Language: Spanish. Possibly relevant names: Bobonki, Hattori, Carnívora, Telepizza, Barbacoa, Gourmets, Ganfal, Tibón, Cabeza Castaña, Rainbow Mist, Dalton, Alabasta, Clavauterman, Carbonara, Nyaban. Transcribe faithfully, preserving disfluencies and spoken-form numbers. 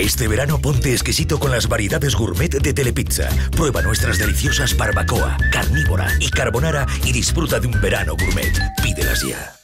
Este verano ponte exquisito con las variedades gourmet de Telepizza. Prueba nuestras deliciosas barbacoa, carnívora y carbonara y disfruta de un verano gourmet. Pídelas ya.